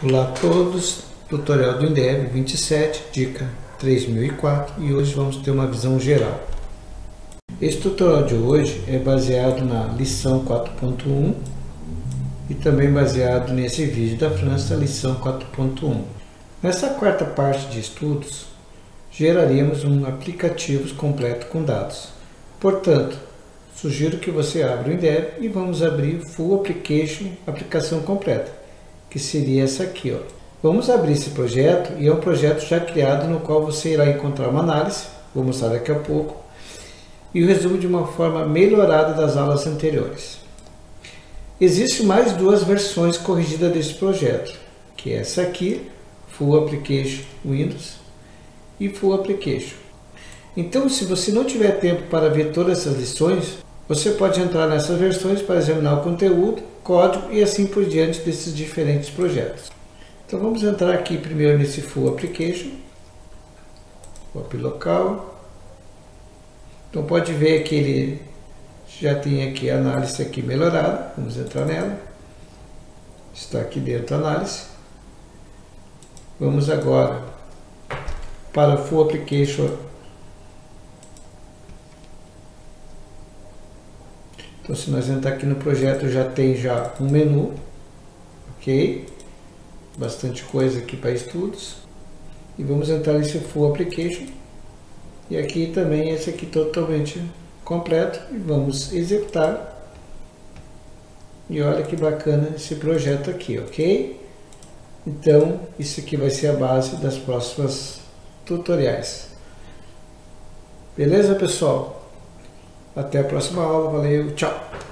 Olá a todos, tutorial do INDEV 27, dica 3004, e hoje vamos ter uma visão geral. Este tutorial de hoje é baseado na lição 4.1 e também baseado nesse vídeo da França, lição 4.1. Nessa quarta parte de estudos, geraremos um aplicativo completo com dados. Portanto, sugiro que você abra o INDEV e vamos abrir Full Application, aplicação completa, que seria essa aqui, ó. Vamos abrir esse projeto, e é um projeto já criado no qual você irá encontrar uma análise, vou mostrar daqui a pouco, e o resumo de uma forma melhorada das aulas anteriores. Existem mais duas versões corrigidas desse projeto, que é essa aqui, Full Application Windows e Full Application. Então, se você não tiver tempo para ver todas essas lições, você pode entrar nessas versões para examinar o conteúdo, código e assim por diante desses diferentes projetos. Então vamos entrar aqui primeiro nesse Full Application, copy local. Então pode ver que ele já tem aqui a análise aqui melhorada, vamos entrar nela. Está aqui dentro a análise. Vamos agora para Full Application. Então, se nós entrar aqui no projeto, já tem já um menu, ok? Bastante coisa aqui para estudos. E vamos entrar nesse Full Application. E aqui também, esse aqui totalmente completo. E vamos executar. E olha que bacana esse projeto aqui, ok? Então, isso aqui vai ser a base das próximas tutoriais. Beleza, pessoal? Até a próxima aula, valeu, tchau!